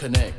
Connect.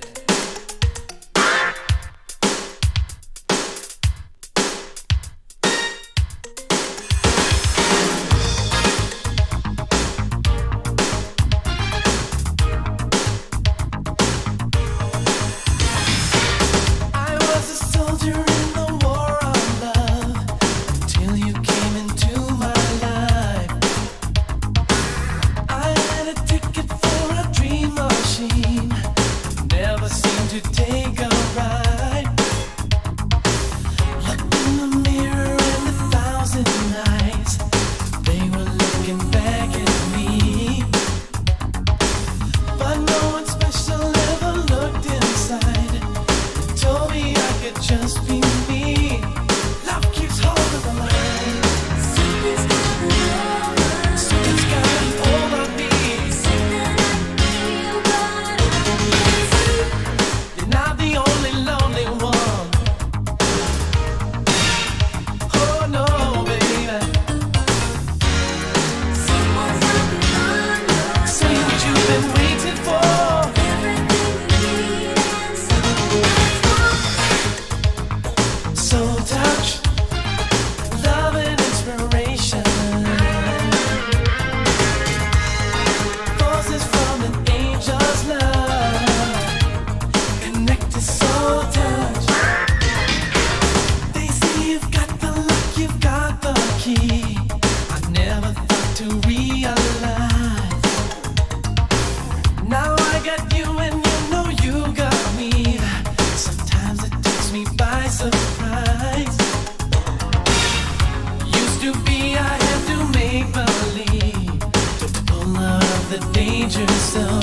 Yourself.